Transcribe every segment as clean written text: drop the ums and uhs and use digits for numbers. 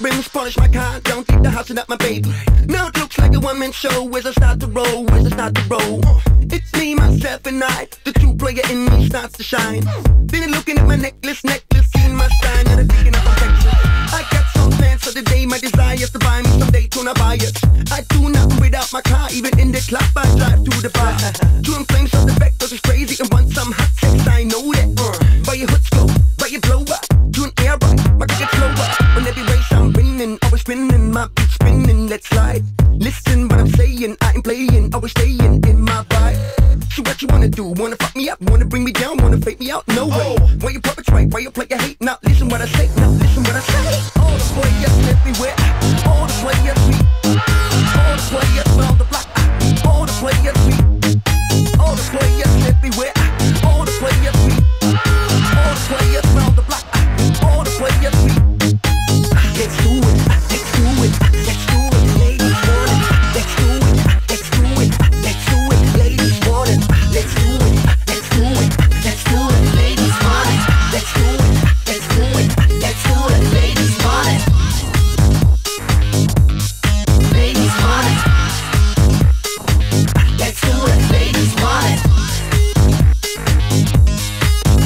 rims, polish my car, don't keep the house and not my baby. Now it looks like a one-man show as I start to roll, as I start to roll. It's me, myself, and I, the true player in me starts to shine. Been looking at my necklace, seen my sign, and I'm thinking of perfection. I got some plans for the day, my desires to buy me someday, till I buy it. I do nothing without my car, even in the club, I drive to the bar. Chewing flames on the back, cause it's crazy, and once I'm hot sex, I know that. Buy your hood scope, buy your blow up, do an air ride, my car gets lower. On every race I'm winning, always spinning, my beat spinning, let's slide. Listen what I'm saying, I ain't playing, always staying in my vibe. So what you wanna do, wanna fuck me up, wanna bring me down, wanna fake me out, no way. Why you perpetrate, why you play your hate, now listen what I say, now listen what I say. All the players everywhere, all the players me, all the players on the block, all the players me, all the players everywhere, all the players me, all the players on the block, all the players me. Let's do it, let's do it, let's do it, ladies want it. Let's do it, let's do it, let's do it, ladies want it. Let's do it, let's do it, let's do it, ladies want it. Let's do it, let's do it, let's do it, ladies want it. Ladies want it. Let's do it, ladies want it.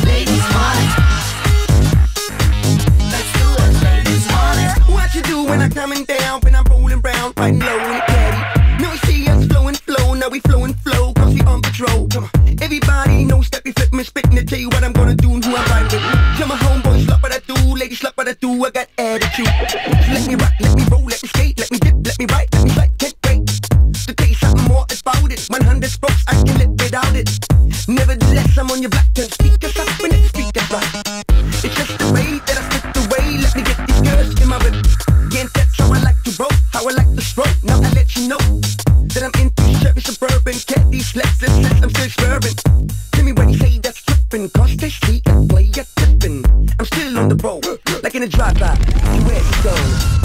Ladies want it. Let's do it, ladies want it. What you do when I'm coming down, when I'm rolling round, fighting low in the caddy? Now we see us flowing flow, now we flowing flow, cause we on patrol. Come on, everybody knows that we flipping and spitting, to tell you what I'm gonna do and who I'm riding with. Tell my homeboy, slap what I do, ladies, slap what I do, I got attitude. So let me rock, let me roll, let me skate, let me dip, let me ride, let me slide, can't wait to tell you something more about it. 100 strokes, I can live without it. Nevertheless, I'm on your back, turn speakers up and it's speakers up. It's just the way that I fit the way, let me get these girls in my whip. Yeah, that's how I like to roll, how I like to stroke. Now I let you know that I'm into Chevy Suburban, Caddy, Slacks, and Slacks, I'm still swerving. Tell me when you say that's trippin', cause they see the way you're tippin'. I'm still on the road, like in a drive-by, you ready to go.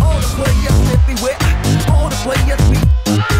All the players everywhere, all the players meet.